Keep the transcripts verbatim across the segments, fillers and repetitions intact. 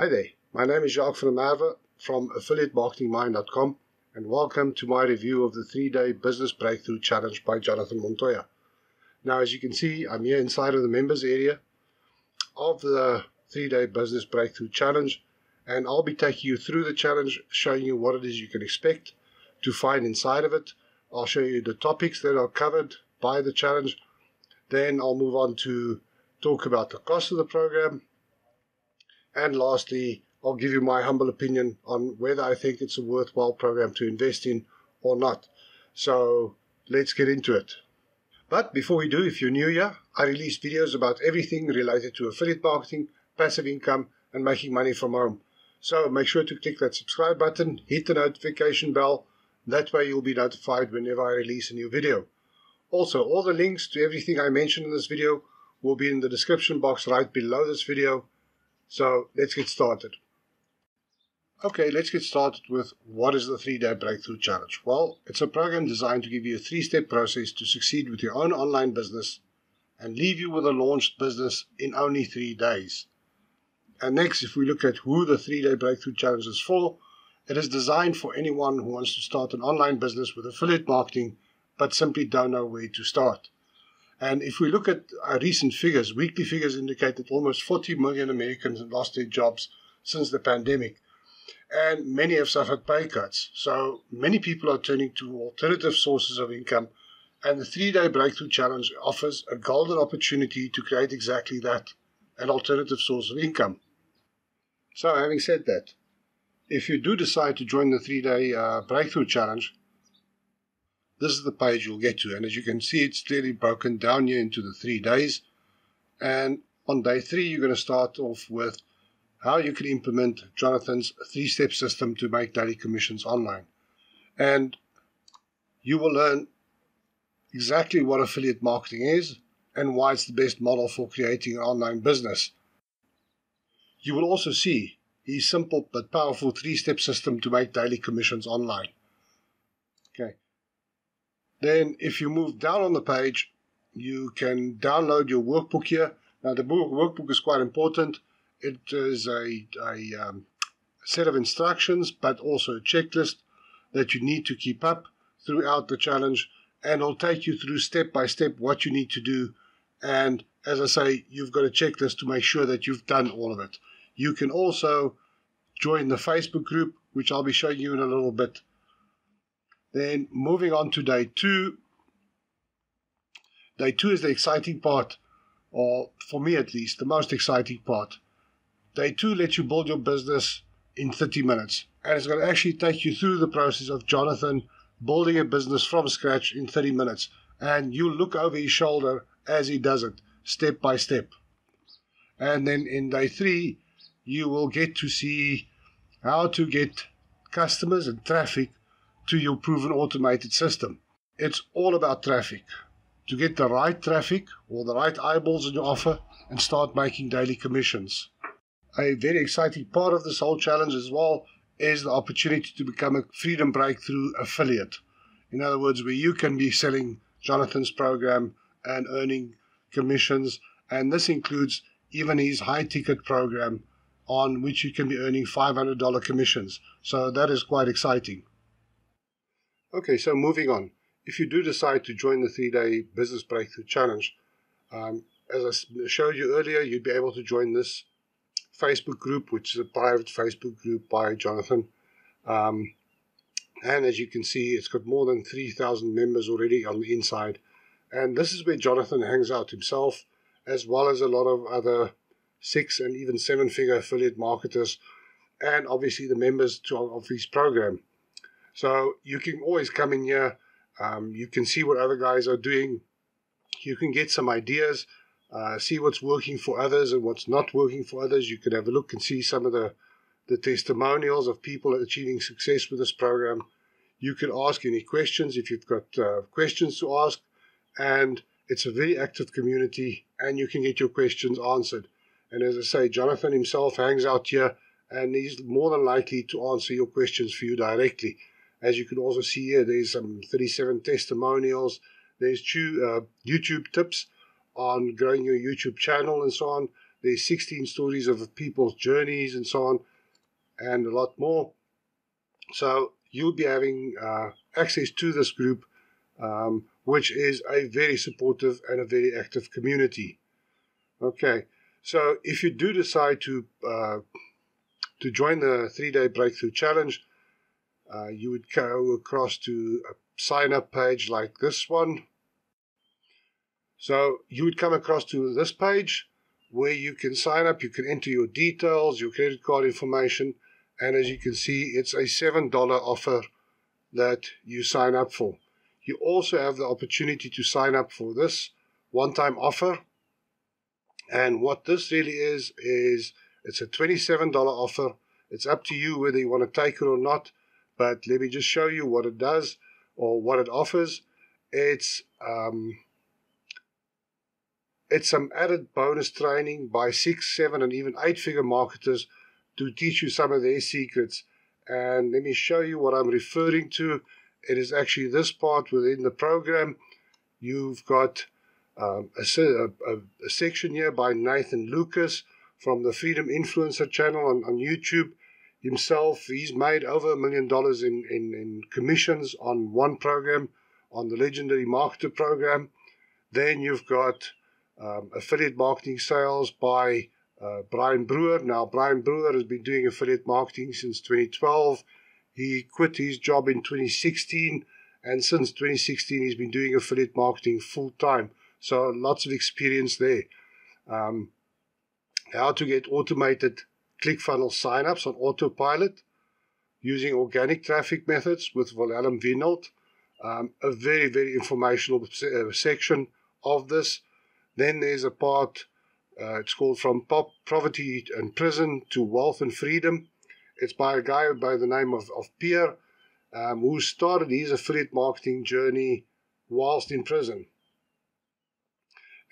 Hi there, my name is Jacques Van Aver from Affiliate Marketing Mind dot com and welcome to my review of the three-day Business Breakthrough Challenge by Jonathan Montoya. Now, as you can see, I'm here inside of the members area of the three-day Business Breakthrough Challenge, and I'll be taking you through the challenge, showing you what it is you can expect to find inside of it. I'll show you the topics that are covered by the challenge. Then I'll move on to talk about the cost of the program. And lastly, I'll give you my humble opinion on whether I think it's a worthwhile program to invest in or not. So let's get into it. But before we do, if you're new here, I release videos about everything related to affiliate marketing, passive income, and making money from home. So make sure to click that subscribe button, hit the notification bell. That way you'll be notified whenever I release a new video. Also, all the links to everything I mentioned in this video will be in the description box right below this video. So let's get started. Okay, let's get started with what is the three-day breakthrough challenge. Well, it's a program designed to give you a three-step process to succeed with your own online business and leave you with a launched business in only three days. And next, if we look at who the three-day breakthrough challenge is for, it is designed for anyone who wants to start an online business with affiliate marketing but simply don't know where to start. And if we look at our recent figures, weekly figures indicate that almost forty million Americans have lost their jobs since the pandemic, and many have suffered pay cuts. So many people are turning to alternative sources of income, and the three-day breakthrough challenge offers a golden opportunity to create exactly that, an alternative source of income. So having said that, if you do decide to join the three-day uh, breakthrough challenge, this is the page you'll get to, and as you can see, it's clearly broken down here into the three days. And on day three, you're going to start off with how you can implement Jonathan's three-step system to make daily commissions online. And you will learn exactly what affiliate marketing is and why it's the best model for creating an online business. You will also see his simple but powerful three-step system to make daily commissions online. Okay. Then if you move down on the page, you can download your workbook here. Now the workbook is quite important. It is a, a um, set of instructions, but also a checklist that you need to keep up throughout the challenge. And it'll take you through step by step what you need to do. And as I say, you've got a checklist to make sure that you've done all of it. You can also join the Facebook group, which I'll be showing you in a little bit. Then moving on to day two. Day two is the exciting part, or for me at least, the most exciting part. Day two lets you build your business in thirty minutes. And it's going to actually take you through the process of Jonathan building a business from scratch in thirty minutes. And you look over his shoulder as he does it, step by step. And then in day three, you will get to see how to get customers and traffic to your proven automated system. It's all about traffic. To get the right traffic or the right eyeballs on your offer and start making daily commissions. A very exciting part of this whole challenge as well is the opportunity to become a Freedom Breakthrough affiliate. In other words, where you can be selling Jonathan's program and earning commissions. And this includes even his high-ticket program on which you can be earning five hundred dollar commissions. So that is quite exciting. Okay, so moving on. If you do decide to join the three-day Business Breakthrough Challenge, um, as I showed you earlier, you'd be able to join this Facebook group, which is a private Facebook group by Jonathan. Um, and as you can see, it's got more than three thousand members already on the inside. And this is where Jonathan hangs out himself, as well as a lot of other six- and even seven-figure affiliate marketers, and obviously the members to, of his program. So you can always come in here, um, you can see what other guys are doing, you can get some ideas, uh, see what's working for others and what's not working for others. You can have a look and see some of the, the testimonials of people achieving success with this program. You can ask any questions if you've got uh, questions to ask, and it's a very active community and you can get your questions answered. And as I say, Jonathan himself hangs out here and he's more than likely to answer your questions for you directly. As you can also see here, there's some thirty-seven testimonials. There's two uh, YouTube tips on growing your YouTube channel and so on. There's sixteen stories of people's journeys and so on, and a lot more. So you'll be having uh, access to this group, um, which is a very supportive and a very active community. Okay, so if you do decide to uh, to join the three-day breakthrough challenge, uh, you would go across to a sign-up page like this one. So you would come across to this page where you can sign up. You can enter your details, your credit card information, and as you can see, it's a seven dollar offer that you sign up for. You also have the opportunity to sign up for this one-time offer. And what this really is, is it's a twenty-seven dollar offer. It's up to you whether you want to take it or not, but let me just show you what it does or what it offers. It's um, it's some added bonus training by six, seven, and even eight-figure marketers to teach you some of their secrets. And let me show you what I'm referring to. It is actually this part within the program. You've got um, a, a, a section here by Nathan Lucas from the Freedom Influencer channel on, on YouTube. Himself, he's made over a million dollars in, in, in commissions on one program, on the Legendary Marketer program. Then you've got um, affiliate marketing sales by uh, Brian Brewer. Now, Brian Brewer has been doing affiliate marketing since twenty twelve. He quit his job in twenty sixteen, and since twenty sixteen, he's been doing affiliate marketing full-time. So lots of experience there. Um, how to get automated ClickFunnels signups on autopilot using organic traffic methods with Willem Wienelt. Um, a very, very informational se section of this. Then there's a part, uh, it's called From Pop, Poverty and Prison to Wealth and Freedom. It's by a guy by the name of, of Pierre, um, who started his affiliate marketing journey whilst in prison.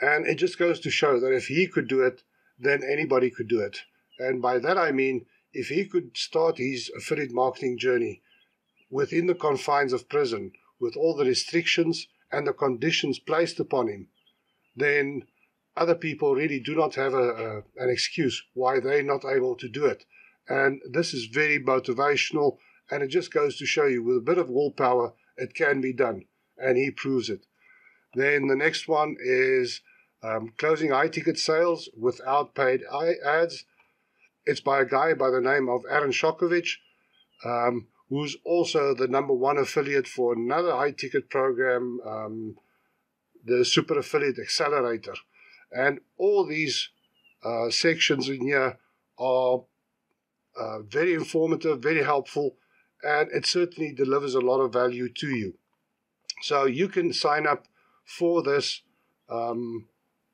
And it just goes to show that if he could do it, then anybody could do it. And by that I mean, if he could start his affiliate marketing journey within the confines of prison, with all the restrictions and the conditions placed upon him, then other people really do not have a, a, an excuse why they're not able to do it. And this is very motivational, and it just goes to show you, with a bit of willpower, it can be done, and he proves it. Then the next one is um, closing high-ticket sales without paid ads. It's by a guy by the name of Aaron Shokovich, um, who's also the number one affiliate for another high-ticket program, um, the Super Affiliate Accelerator. And all these uh, sections in here are uh, very informative, very helpful, and it certainly delivers a lot of value to you. So you can sign up for this um,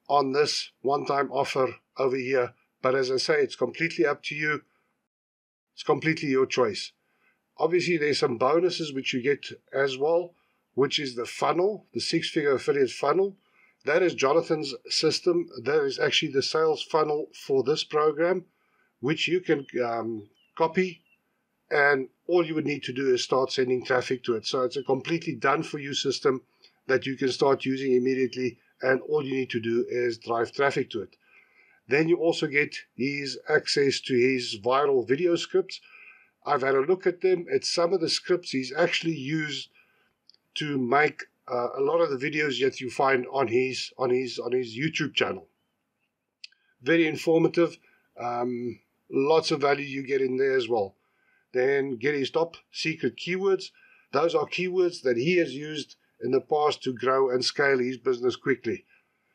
on this one-time offer over here. But as I say, it's completely up to you. It's completely your choice. Obviously, there's some bonuses which you get as well, which is the funnel, the six-figure affiliate funnel. That is Jonathan's system. That is actually the sales funnel for this program, which you can um, copy. And all you would need to do is start sending traffic to it. So it's a completely done-for-you system that you can start using immediately. And all you need to do is drive traffic to it. Then you also get his access to his viral video scripts. I've had a look at them. It's some of the scripts he's actually used to make uh, a lot of the videos that you find on his on his on his YouTube channel. Very informative. Um, lots of value you get in there as well. Then get his top secret keywords. Those are keywords that he has used in the past to grow and scale his business quickly.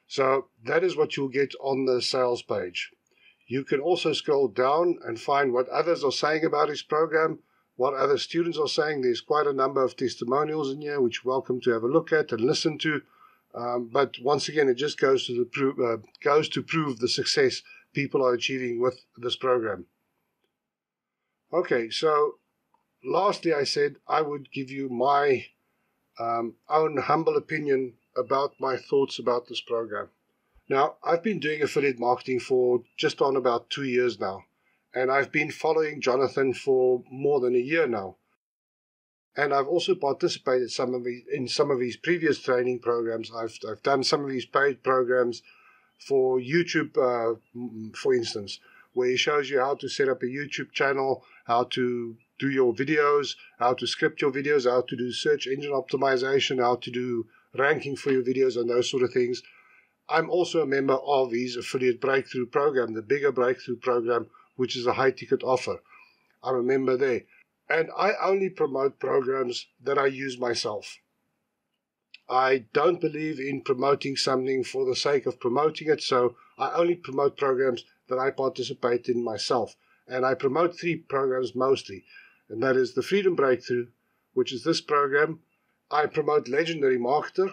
So that is what you'll get on the sales page. You can also scroll down and find what others are saying about his program, what other students are saying. There's quite a number of testimonials in here, which you're welcome to have a look at and listen to. Um, but once again, it just goes to, the prove, uh, goes to prove the success people are achieving with this program. Okay, so lastly, I said I would give you my um, own humble opinion about my thoughts about this program. Now, I've been doing affiliate marketing for just on about two years now, and I've been following Jonathan for more than a year now. And I've also participated some of his, in some of his previous training programs. I've, I've done some of his paid programs. for YouTube, uh, for instance, where he shows you how to set up a YouTube channel, how to do your videos, how to script your videos, how to do search engine optimization, how to do ranking for your videos and those sort of things. I'm also a member of his Affiliate Breakthrough program, the bigger Breakthrough program, which is a high-ticket offer. I'm a member there. And I only promote programs that I use myself. I don't believe in promoting something for the sake of promoting it, so I only promote programs that I participate in myself. And I promote three programs mostly, and that is the Freedom Breakthrough, which is this program. I promote Legendary Marketer,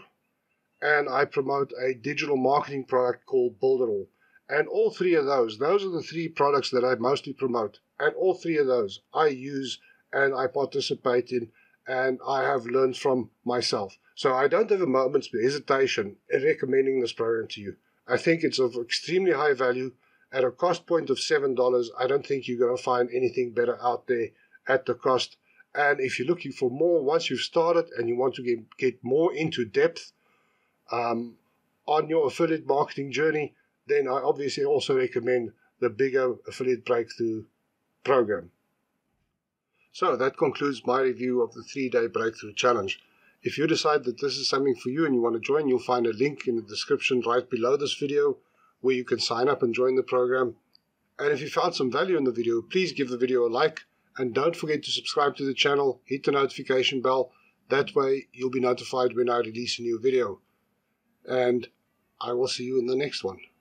and I promote a digital marketing product called Builderall. And all three of those, those are the three products that I mostly promote. And all three of those I use and I participate in, and I have learned from myself. So I don't have a moment's hesitation in recommending this program to you. I think it's of extremely high value. At a cost point of seven dollars, I don't think you're going to find anything better out there at the cost. And if you're looking for more, once you've started and you want to get, get more into depth um, on your affiliate marketing journey, then I obviously also recommend the bigger Affiliate Breakthrough program. So that concludes my review of the three-day Breakthrough Challenge. If you decide that this is something for you and you want to join, you'll find a link in the description right below this video where you can sign up and join the program. And if you found some value in the video, please give the video a like. And don't forget to subscribe to the channel, hit the notification bell. That way you'll be notified when I release a new video. And I will see you in the next one.